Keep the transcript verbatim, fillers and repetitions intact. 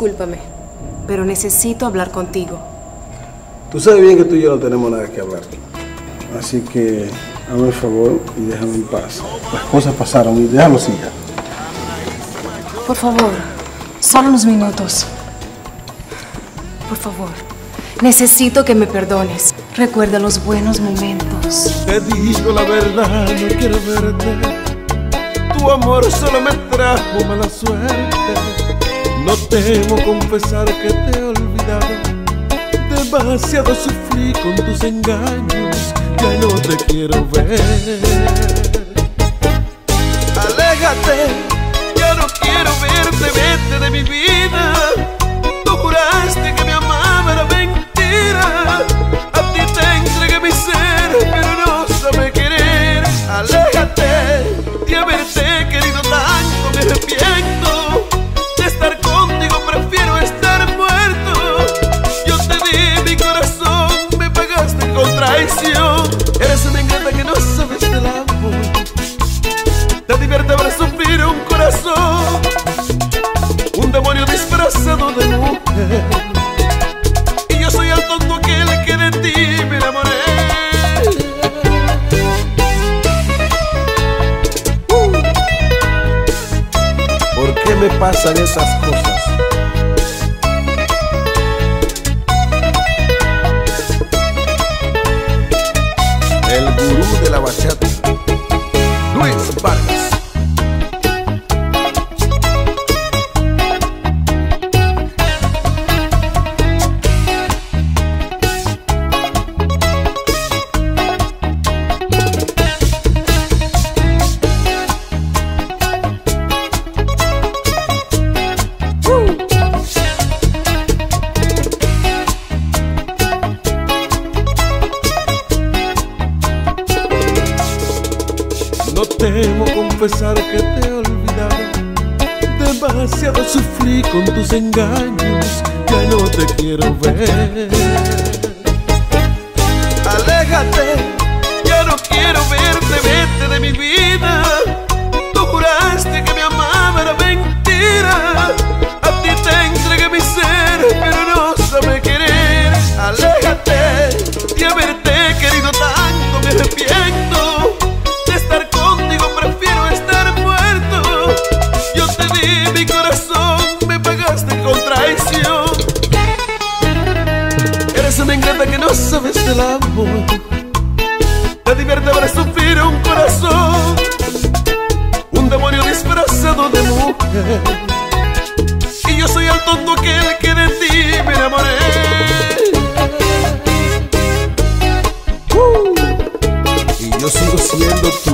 Discúlpame, pero necesito hablar contigo. Tú sabes bien que tú y yo no tenemos nada que hablar. Así que, hazme el favor y déjame en paz. Las cosas pasaron y déjalo siga. Por favor, solo unos minutos. Por favor, necesito que me perdones. Recuerda los buenos momentos. Te digo la verdad, no quiero verte. Tu amor solo me trajo mala suerte. No temo confesar que te he olvidado. Demasiado sufrí con tus engaños, ya no te quiero ver. Aléjate, ya no quiero verte, vete de mi vida. Tú juraste que me amaba, era mentira. A ti te entregué mi ser, pero no sabe querer. Aléjate, de haberte querido tanto, me arrepiento. De estar contigo prefiero estar muerto. Eres una ingrata que no sabes del amor. Te divierte ver sufrir un corazón. Un demonio disfrazado de mujer. Y yo soy el tonto aquel que de ti me enamoré. uh. ¿Por qué me pasan esas cosas? El gurú de la bachata, Luis Vargas. No temo confesar que te he olvidado. Demasiado sufrí con tus engaños, ya no te quiero ver. Aléjate, ya no quiero verte, vete de mi vida. Tú juraste que me amaba, era mentira. A ti te entregué mi ser, pero no sabe querer. Aléjate, de haberte querido tanto, me arrepiento. Mi corazón me pagaste con traición. Eres una ingrata que no sabes del amor. Te divierte ver sufrir un corazón. Un demonio disfrazado de mujer. Y yo soy el tonto aquel que de ti me enamoré. uh. Y yo sigo siendo tu